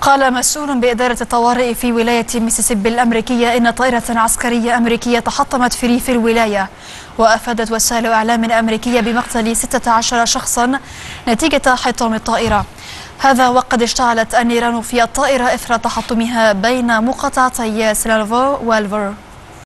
قال مسؤول بإدارة الطوارئ في ولاية ميسيسيبي الأمريكية إن طائرة عسكرية أمريكية تحطمت في ريف الولاية، وأفادت وسائل إعلام أمريكية بمقتل 16 شخصا نتيجة حطام الطائرة، هذا وقد اشتعلت النيران في الطائرة إثر تحطمها بين مقاطعتي سيلفر والفر.